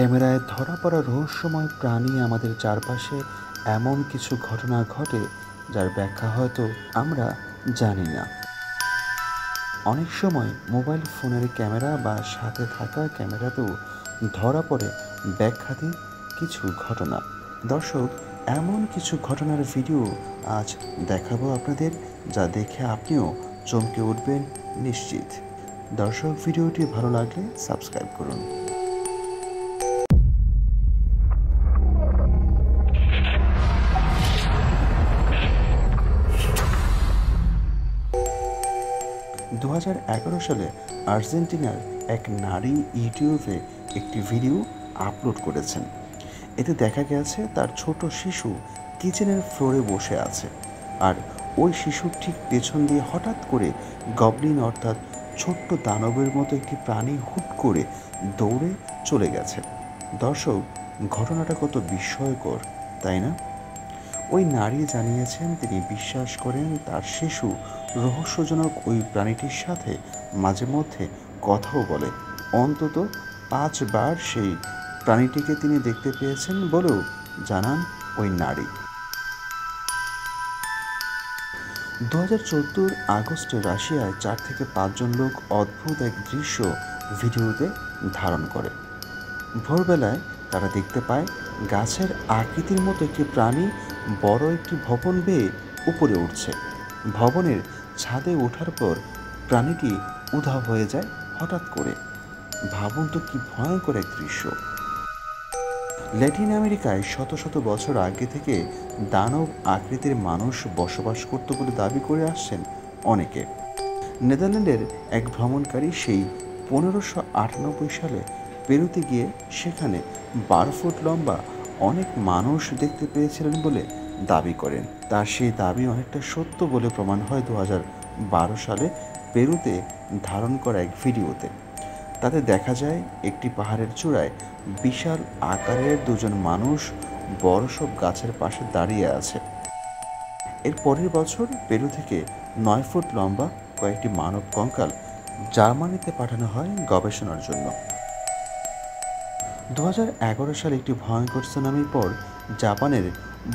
ক্যামেরায় ধরা পড়া রহস্যময় প্রাণী আমাদের চারপাশে এমন কিছু ঘটনা ঘটে যার ব্যাখ্যা হয়তো আমরা জানি না। অনেক সময় মোবাইল ফোনের ক্যামেরা বা সাথে থাকা ক্যামেরাতেও ধরা পড়ে ব্যাখ্যাধীন কিছু ঘটনা। দর্শক, এমন কিছু ঘটনার ভিডিও আজ দেখাবো আপনাদের, যা দেখে আপনিও চমকে উঠবেন নিশ্চিত। দর্শক, ভিডিওটি ভালো লাগলে সাবস্ক্রাইব করুন। দু সালে আর্জেন্টিনার এক নারী ইউটিউবে একটি ভিডিও আপলোড করেছেন। এতে দেখা গেছে তার ছোট শিশু কিচেনের ফ্লোরে বসে আছে, আর ওই শিশুর ঠিক পেছন দিয়ে হঠাৎ করে গবলিন অর্থাৎ ছোট্ট দানবের মতো একটি প্রাণী হুট করে দৌড়ে চলে গেছে। দর্শক, ঘটনাটা কত বিস্ময়কর, তাই না? ওই নারী জানিয়েছেন তিনি বিশ্বাস করেন তার শিশু রহস্যজনক ওই প্রাণীটির সাথে মাঝে মধ্যে কথাও বলে। অন্তত 5 বার সেই প্রাণীটিকে তিনি দেখতে পেয়েছেন বলেও জানান ওই নারী। 2014 আগস্টে রাশিয়ায় 4 থেকে 5 জন লোক অদ্ভুত এক দৃশ্য ভিডিওতে ধারণ করে। ভোরবেলায় তারা দেখতে পায় গাছের আকৃতির মতো একটি প্রাণী বড় একটি ভবন বেয়ে উপরে উঠছে। ভবনের ছাদে ওঠার পর প্রাণীটি উধাও হয়ে যায় হঠাৎ করে। ভাবুন তো, কি ভয়ঙ্কর এক দৃশ্য! ল্যাটিন আমেরিকায় শত শত বছর আগে থেকে দানব আকৃতির মানুষ বসবাস করত বলে দাবি করে আসছেন অনেকে। নেদারল্যান্ডের এক ভ্রমণকারী সেই 1598 সালে পেরুতে গিয়ে সেখানে 12 ফুট লম্বা অনেক মানুষ দেখতে পেয়েছিলেন বলে দাবি করেন। তার সেই দাবি অনেকটা সত্য বলে প্রমাণ হয় 2012 সালে পেরুতে ধারণ করা এক ভিডিওতে। তাতে দেখা যায় একটি পাহাড়ের চূড়ায় বিশাল আকারের 2 জন মানুষ বড় সব গাছের পাশে দাঁড়িয়ে আছে। এর পরের বছর পেরু থেকে 9 ফুট লম্বা কয়েকটি মানব কঙ্কাল জার্মানিতে পাঠানো হয় গবেষণার জন্য। 2011 সালে একটি ভয়ঙ্কর সুনামির পর জাপানের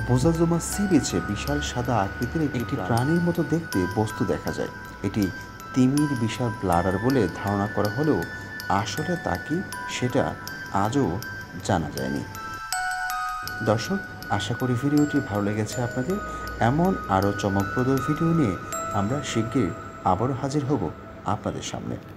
বোজাজুমা সি বিচে বিশাল সাদা আকৃতির একটি প্রাণীর মতো দেখতে বস্তু দেখা যায়। এটি তিমির বিশাল ব্লাডার বলে ধারণা করা হলেও আসলে তা কি সেটা আজও জানা যায়নি। দর্শক, আশা করি ভিডিওটি ভালো লেগেছে আপনাদের। এমন আরও চমকপ্রদ ভিডিও নিয়ে আমরা শিগগির আবারও হাজির হব আপনাদের সামনে।